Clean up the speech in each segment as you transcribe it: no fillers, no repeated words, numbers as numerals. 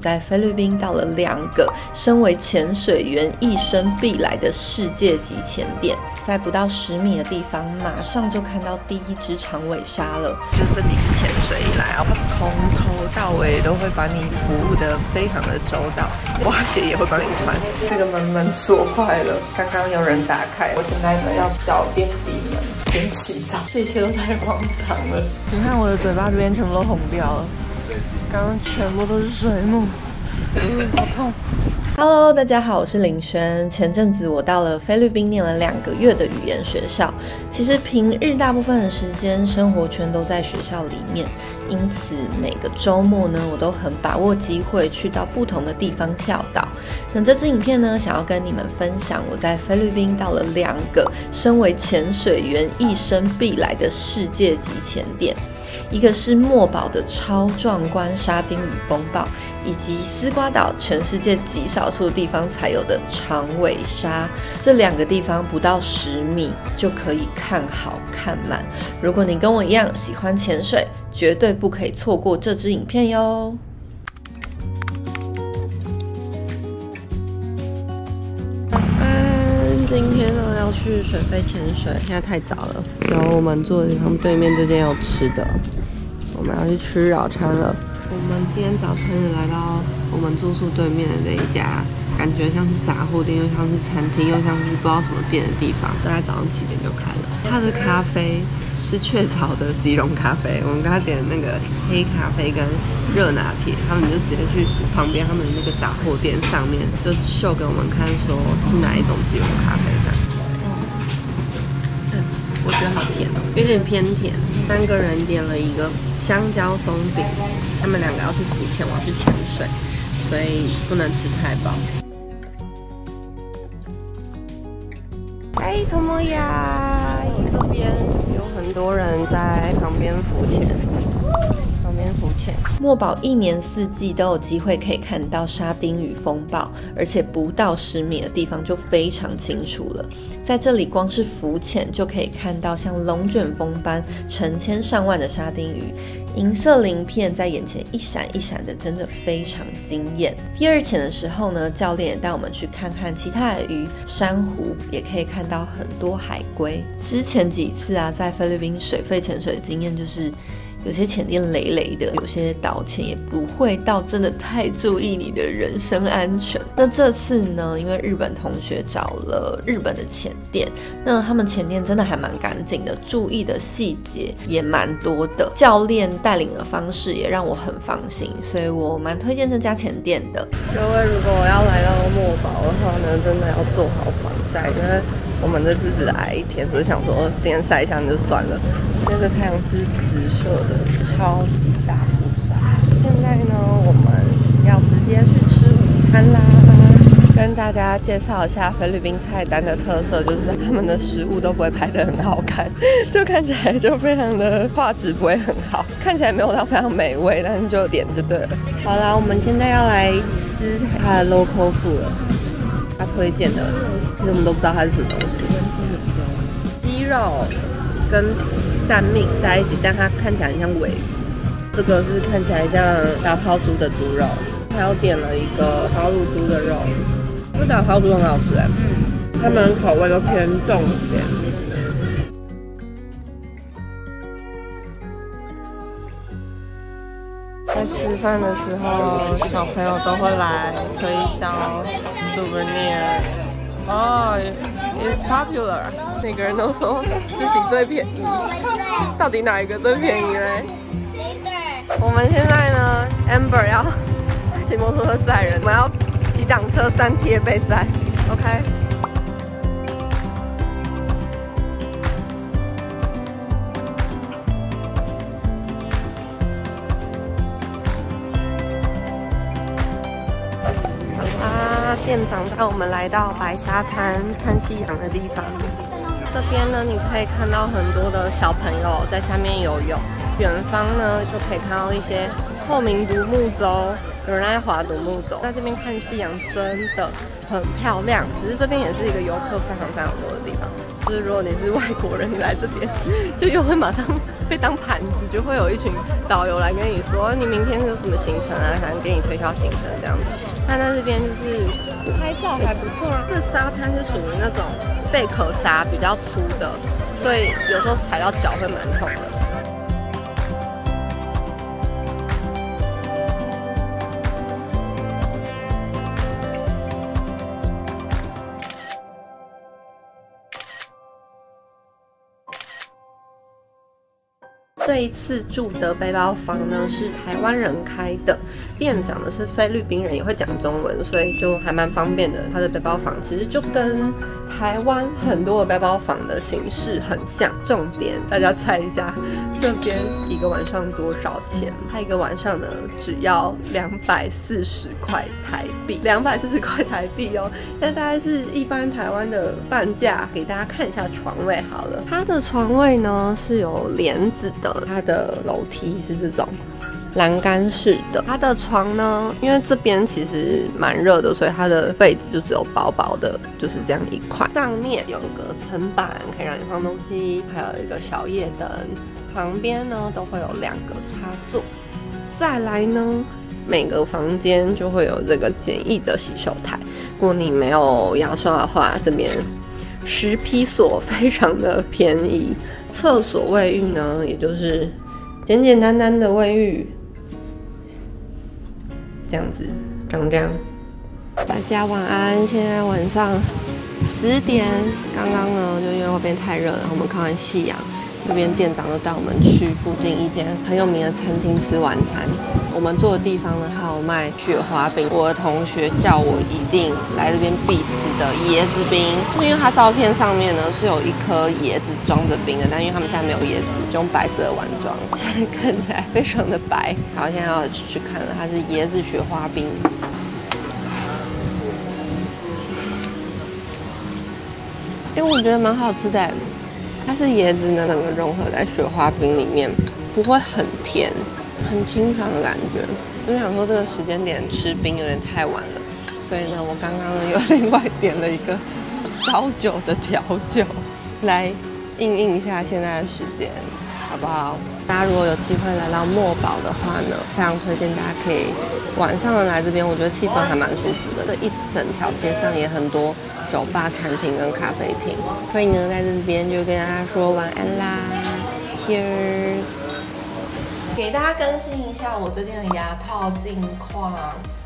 在菲律宾到了2个身为潜水员一生必来的世界级潜点，在不到10米的地方，马上就看到第1只长尾鲨了。就这几次潜水以来啊，它从头到尾都会把你服务的非常的周到，蛙鞋也会帮你穿。这个门锁坏了，刚刚有人打开，我现在呢要找边底门边洗澡，这些都太荒唐了。你看我的嘴巴这边全部都红掉了。 刚刚全部都是水母，好痛。Hello， 大家好，我是林轩。前阵子我到了菲律宾念了2个月的语言学校。其实平日大部分的时间生活圈都在学校里面，因此每个周末呢，我都很把握机会去到不同的地方跳岛。那这支影片呢，想要跟你们分享我在菲律宾到了2个身为潜水员一生必来的世界级潜点。 一个是墨宝的超壮观沙丁鱼风暴，以及丝瓜岛全世界极少数地方才有的长尾鲨。这2个地方不到10米就可以看好看满。如果你跟我一样喜欢潜水，绝对不可以错过这支影片哟。 今天呢要去水肺潜水，现在太早了。然后我们坐的地方对面这间有吃的，我们要去吃早餐了。我们今天早晨来到我们住宿对面的这一家，感觉像是杂货店，又像是餐厅，又像是不知道什么店的地方。大概早上7点就开了。它的咖啡是雀巢的即溶咖啡，我们刚才点那个黑咖啡跟热拿铁，他们就直接去旁边他们那个杂货店上面就秀给我们看，说是哪一种即溶咖啡这样。我觉得好甜哦，有点偏甜。3个人点了一个香蕉松饼，他们2个要去浮潜，我要去潜水，所以不能吃太饱。哎，托莫呀，这边有很多人在旁边浮潜。 墨宝1年4季都有机会可以看到沙丁鱼风暴，而且不到10米的地方就非常清楚了。在这里，光是浮潜就可以看到像龙卷风般成千上万的沙丁鱼，银色鳞片在眼前一闪一闪的，真的非常惊艳。第2潜的时候呢，教练也带我们去看看其他的鱼，珊瑚也可以看到很多海龟。之前几次啊，在菲律宾水肺潜水的经验就是。 有些潜店累累的，有些导潜也不会到真的太注意你的人身安全。那这次呢，因为日本同学找了日本的潜店，那他们潜店真的还蛮干净的，注意的细节也蛮多的。教练带领的方式也让我很放心，所以我蛮推荐这家潜店的。各位如果要来到墨宝的话呢，真的要做好防晒，因为我们这次只来1天，所以想说今天晒一下就算了。 那个太阳是直射的，超级大曝晒。现在呢，我们要直接去吃午餐啦。跟大家介绍一下菲律宾菜单的特色，就是他们的食物都不会拍得很好看，就看起来就非常的画质不会很好，看起来没有到非常美味，但是就点就对了。好啦，我们现在要来吃他的 local food 了，他推荐的，其实我们都不知道它是什么东西，鸡肉跟。 蛋 mix 在一起，但它看起来很像尾鱼。这个是看起来像打抛猪的猪肉，还有点了一个烤乳猪的肉。这打抛猪很好吃哎，他们口味都偏重咸。在吃饭的时候，小朋友都会来推销 souvenir。哦 ，it's popular。 每个人都说自己最便宜，到底哪一个最便宜嘞？我们现在呢 ，Amber 要骑摩托车载人，我们要骑挡车3贴被载 ，OK。好啦，店长带我们来到白沙滩看夕阳的地方。 这边呢，你可以看到很多的小朋友在下面游泳。远方呢，就可以看到一些透明独木舟，有人在划独木舟。在这边看夕阳真的很漂亮，只是这边也是一个游客非常多的地方。就是如果你是外国人，你来这边就又会马上被当盘子，就会有一群导游来跟你说你明天有什么行程啊，反正给你推销行程这样子。他在这边就是拍照还不错啊，这沙滩是属于那种贝壳沙比较粗的，所以有时候踩到脚会蛮痛的。 这一次住的背包房呢是台湾人开的，店长呢是菲律宾人，也会讲中文，所以就还蛮方便的。他的背包房其实就跟台湾很多的背包房的形式很像。重点，大家猜一下，这边一个晚上多少钱？他一个晚上呢只要240块台币，240块台币哦，那大概是一般台湾的半价。给大家看一下床位好了，它的床位呢是有帘子的。 它的楼梯是这种栏杆式的，它的床呢，因为这边其实蛮热的，所以它的被子就只有薄薄的，就是这样一块。上面有一个层板，可以让你放东西，还有一个小夜灯。旁边呢都会有2个插座。再来呢，每个房间就会有这个简易的洗手台。如果你没有牙刷的话，这边。 10披索非常的便宜，厕所卫浴呢，也就是简简单单的卫浴，这样子长这样。大家晚安，现在晚上10点，刚刚呢就因为外边太热了，我们看完夕阳，那边店长就带我们去附近一间很有名的餐厅吃晚餐。我们住的地方呢，还有卖雪花饼，我的同学叫我一定来这边必吃。 的椰子冰，因为它照片上面呢是有一颗椰子装着冰的，但因为他们现在没有椰子，就用白色的碗装，现在看起来非常的白。好，现在要吃吃看了，它是椰子雪花冰，因为我觉得蛮好吃的，它是椰子呢整个融合在雪花冰里面，不会很甜，很清爽的感觉。我想说这个时间点吃冰有点太晚了。 所以呢，我刚刚又另外点了一个烧酒的调酒，来应应一下现在的时间，好不好？大家如果有机会来到墨宝的话呢，非常推荐大家可以晚上来这边，我觉得气氛还蛮舒服的。这一整条街上也很多酒吧、餐厅跟咖啡厅，所以呢，在这边就跟大家说晚安啦 ，Cheers。 给大家更新一下我最近的牙套近况。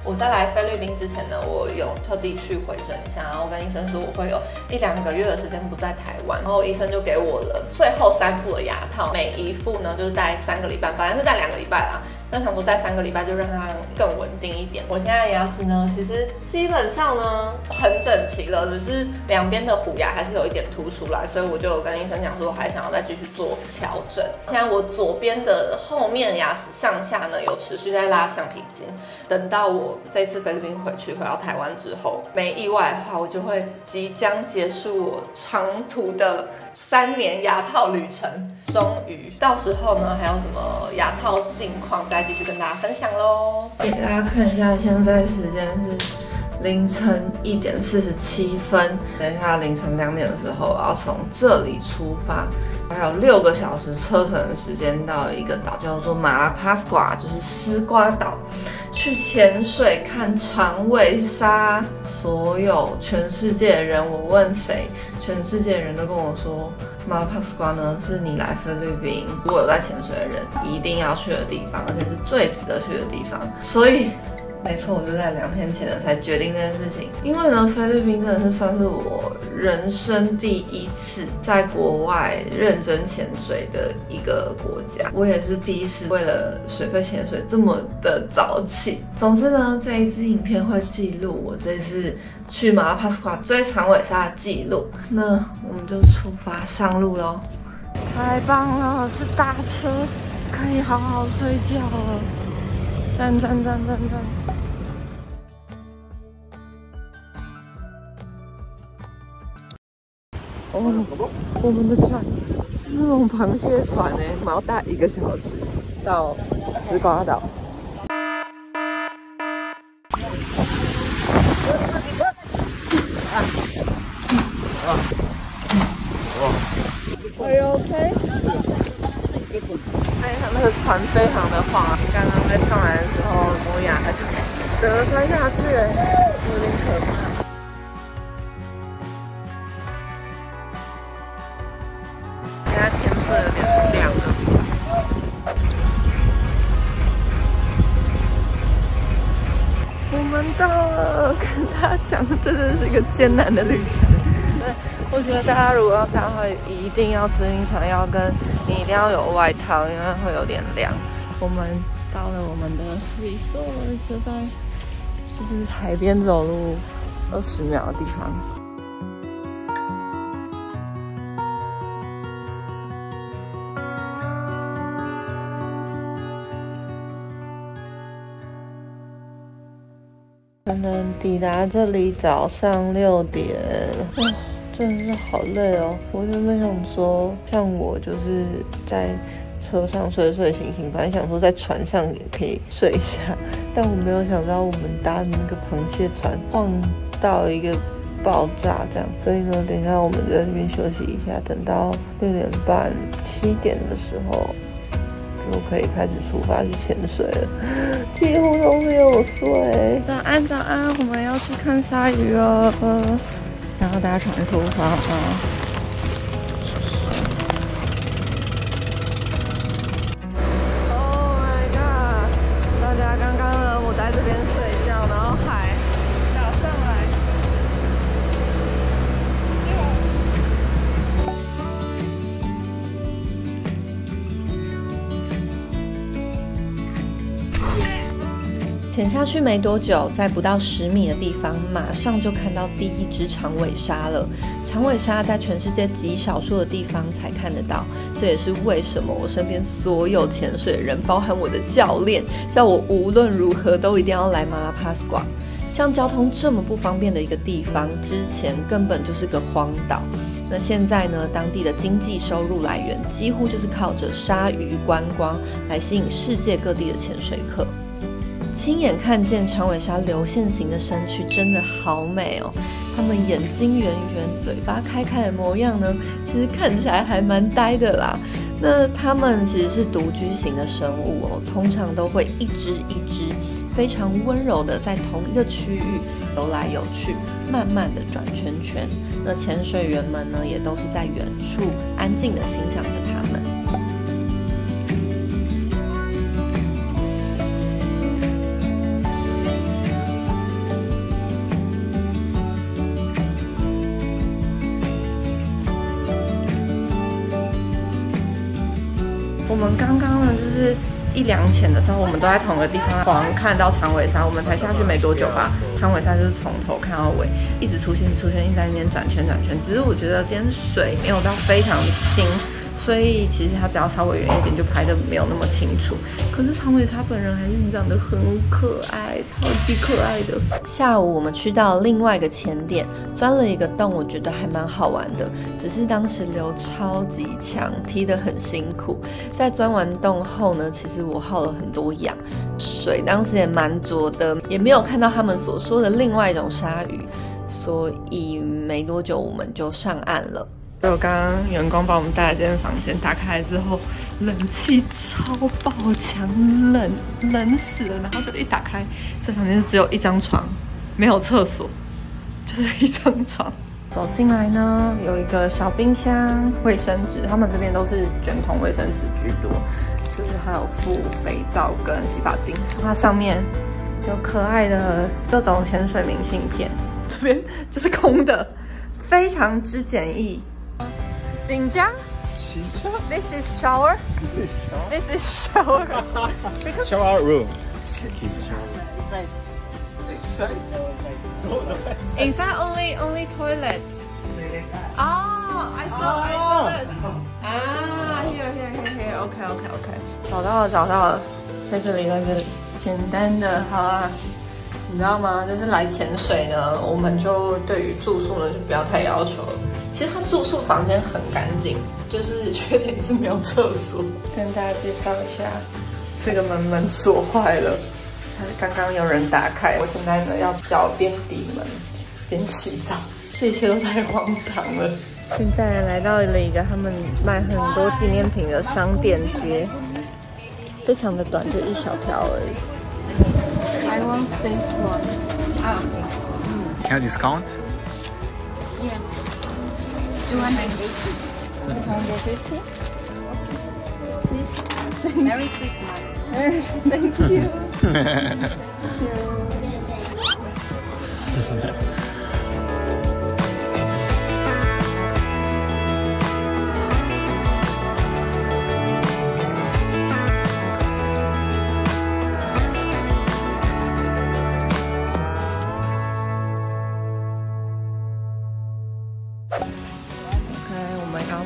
我在来菲律宾之前呢，我有特地去回诊一下，然后跟医生说我会有1-2个月的时间不在台湾，然后医生就给我了最后3副的牙套，每一副呢就是戴3个礼拜，本来是戴2个礼拜啦。 那想说戴3个礼拜就让它更稳定一点。我现在的牙齿呢，其实基本上呢很整齐了，只是两边的虎牙还是有一点凸出来，所以我就有跟医生讲说，我还想要再继续做调整。现在我左边的后面牙齿上下呢有持续在拉橡皮筋，等到我这次菲律宾回到台湾之后，没意外的话，我就会即将结束我长途的3年牙套旅程。 终于，到时候呢，还有什么牙套近况，再继续跟大家分享喽。给大家看一下，现在时间是凌晨1点47分。等一下凌晨2点的时候，我要从这里出发，还有6个小时车程的时间，到一个岛叫做马拉帕斯瓜，就是丝瓜岛，去潜水看长尾鲨。所有全世界的人，我问谁，全世界的人都跟我说。 马拉帕斯瓜呢，是你来菲律宾如果有在潜水的人一定要去的地方，而且是最值得去的地方。所以，没错，我就在2天前呢才决定这件事情。因为呢，菲律宾真的是算是我人生第1次在国外认真潜水的一个国家，我也是第一次为了水肺潜水这么的早起。总之呢，这一支影片会记录我这次。 去马拉帕斯瓜追长尾鲨的记录，那我们就出发上路喽！太棒了，是大车，可以好好睡觉了，赞赞赞赞赞！ 哦，我们的船是那种螃蟹船哎，我们要搭1个小时到丝瓜岛。Are you okay? 哎，他们的船非常的晃，刚刚在上来的时候，摩雅他就整个摔下去，有点可怕。 它天色有点亮了。我们到了，跟大家讲，这真是一个艰难的旅程。对，我觉得大家如果要搭会，一定要吃晕船药，跟你一定要有外套，因为会有点凉。我们到了我们的 resort， 就在就是海边走路20秒的地方。 我们抵达这里早上6点，哇，真的是好累哦！我原本想说，像我就是在车上睡睡醒醒，本来想说在船上也可以睡一下，但我没有想到我们搭的那个螃蟹船晃到一个爆炸这样，所以呢，等一下我们就在这边休息一下，等到6点半、7点的时候。 就可以开始出发去潜水了，几乎都没有睡。早安，早安，我们要去看鲨鱼了。然后搭船出发啊！Oh my god！ 大家刚刚呢，我在这边睡觉，然后海打上来。潜下去没多久，在不到10米的地方，马上就看到第一只长尾鲨了。长尾鲨在全世界极少数的地方才看得到，这也是为什么我身边所有潜水人，包含我的教练，叫我无论如何都一定要来马拉帕斯瓜。像交通这么不方便的一个地方，之前根本就是个荒岛。 那现在呢？当地的经济收入来源几乎就是靠着鲨鱼观光来吸引世界各地的潜水客。亲眼看见长尾鲨流线型的身躯，真的好美哦！它们眼睛圆圆、嘴巴开开的模样呢，其实看起来还蛮呆的啦。那它们其实是独居型的生物哦，通常都会一只一只，非常温柔的在同一个区域游来游去。 慢慢的转圈圈，那潜水员们呢，也都是在远处安静的欣赏着它们。我们刚刚呢，就是1、2潜的时候，我们都在同个地方狂看到长尾鲨，我们才下去没多久吧。 长尾鲨就是从头看到尾，一直出现，一直在那边转圈转圈。只是我觉得今天水没有到非常清，所以其实它只要稍微远一点就拍的没有那么清楚。可是长尾鲨本人还是长得很可爱，超级可爱的。下午我们去到另外一个潜点，钻了一个洞，我觉得还蛮好玩的。只是当时流超级强，踢得很辛苦。在钻完洞后呢，其实我耗了很多氧。 水当时也蛮浊的，也没有看到他们所说的另外一种鲨鱼，所以没多久我们就上岸了。所以我刚刚员工把我们带来这间房间，打开之后冷气超爆强，冷死了。然后就一打开，这房间就只有一张床，没有厕所，就是一张床。走进来呢，有一个小冰箱、卫生纸，他们这边都是卷筒卫生纸居多。 就是还有附肥皂跟洗发精，它上面有可爱的各种潜水明信片，这边就是空的，非常之简易。紧张？紧张 ？This is shower. This is shower. Shower room. Is that only toilet? Oh, I saw toilet. Ah, here. Okay. 找到了，在这里，在这里，简单的好啊，你知道吗？就是来潜水呢，我们就对于住宿呢就不要太要求了。其实它住宿房间很干净，就是缺点是没有厕所。跟大家介绍一下，这个门锁坏了，刚刚有人打开，我现在呢要脚边抵门边洗澡，这些都太荒唐了。现在来到了一个他们卖很多纪念品的商店街，非常的短，就一小条而已。I want this one. Can I discount? Yeah. 250. 250. Merry Christmas. Thank you. Thank you.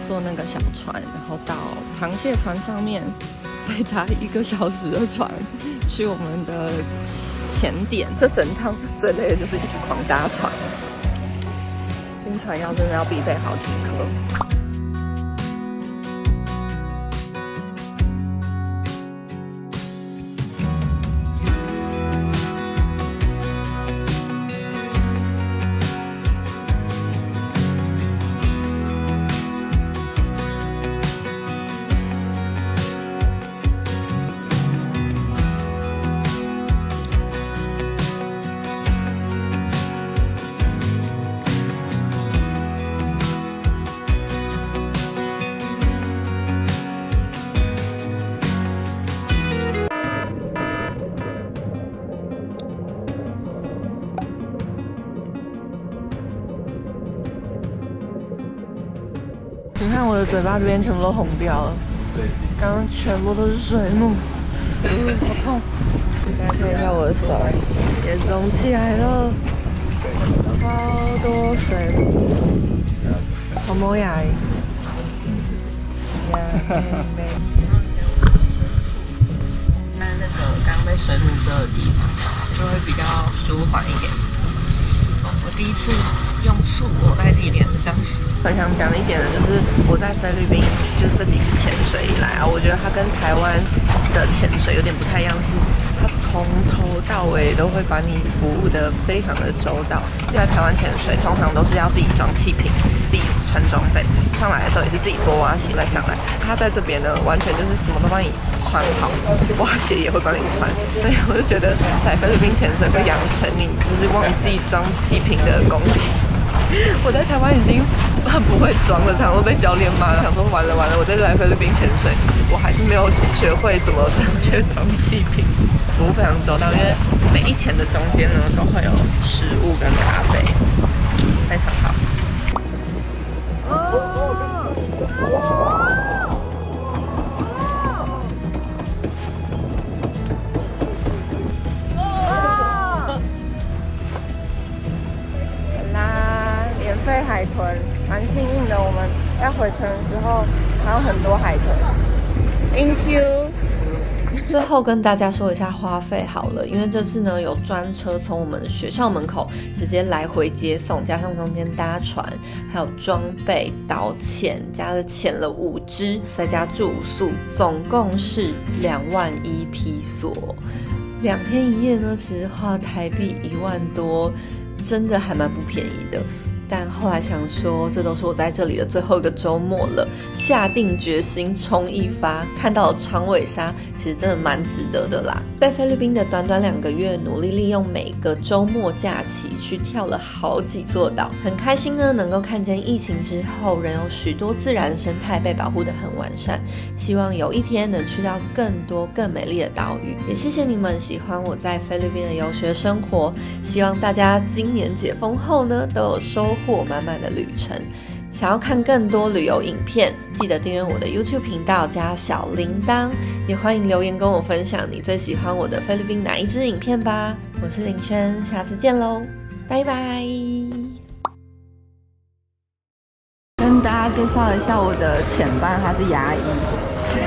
坐那个小船，然后到螃蟹船上面，再搭1个小时的船去我们的前点。这整趟最累的就是一直狂搭船，晕船药真的要必备好几颗。你看我的嘴巴这边全部都红掉了，对，刚刚全部都是水母，好痛！大家看一下我的手也肿起来了，超多水母，好萌呀！那那个刚被水母蛰的地方就会比较舒缓一点。我第一次用醋抹在自己脸上。 很想讲的一点呢，就是我在菲律宾，就是这几次潜水以来啊，我觉得它跟台湾的潜水有点不太一样，是它从头到尾都会把你服务的非常的周到。因为台湾潜水通常都是要自己装气瓶，自己穿装备，上来的时候也是自己脱蛙鞋再上来。它在这边呢，完全就是什么都帮你穿好，蛙鞋也会帮你穿。所以我就觉得来菲律宾潜水会养成你就是忘记装气瓶的功力。 我在台湾已经很不会装了，常常被教练骂了。想说完了完了，我在来菲律宾潜水，我还是没有学会怎么正确装气瓶，服务非常周到。因为每一潜的中间呢，都会有食物跟咖啡，非常好。海豚蛮幸运的，我们要回程的时候还有很多海豚。Thank you。最后跟大家说一下花费好了，因为这次呢有专车从我们学校门口直接来回接送，加上中间搭船，还有装备导潜，加了潜了5只，再加住宿，总共是2万1披索。2天1夜呢，其实花台币1万多，真的还蛮不便宜的。 但后来想说，这都是我在这里的最后一个周末了，下定决心冲一发。看到长尾鲨，其实真的蛮值得的啦。在菲律宾的短短2个月，努力利用每个周末假期去跳了好几座岛，很开心呢，能够看见疫情之后仍有许多自然生态被保护得很完善。希望有一天能去到更多更美丽的岛屿。也谢谢你们喜欢我在菲律宾的游学生活，希望大家今年解封后呢，都有收获。 或满满的旅程，想要看更多旅游影片，记得订阅我的 YouTube 频道加小铃铛，也欢迎留言跟我分享你最喜欢我的菲律宾哪一支影片吧。我是林轩，下次见喽，拜拜！跟大家介绍一下我的前伴，他是牙医，所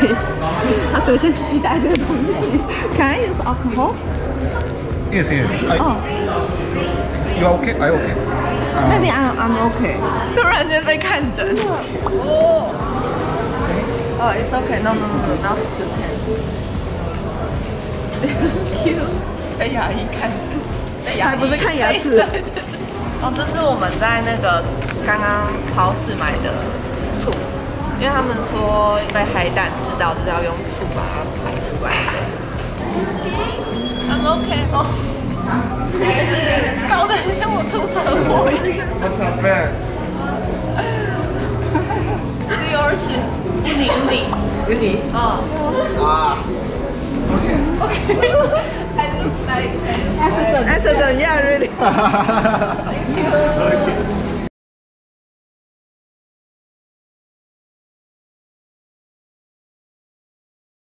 以他随身携带的东西。Can I use alcohol? Yes, yes. You are okay? I okay. Maybe I'm okay. 突然间被看诊。哦。哦 ，It's okay. No, no, no, not too bad. Thank you. 被牙医看，被牙医不是看牙齿。哦，这是我们在那个刚刚超市买的醋，因为他们说被海胆吃到就是要用醋把它排出来的。I'm okay。哦，搞得很像我出车祸一样。What's up, man? 是你，哦，啊 ，OK，I look like， I said，yeah，really，Thank you。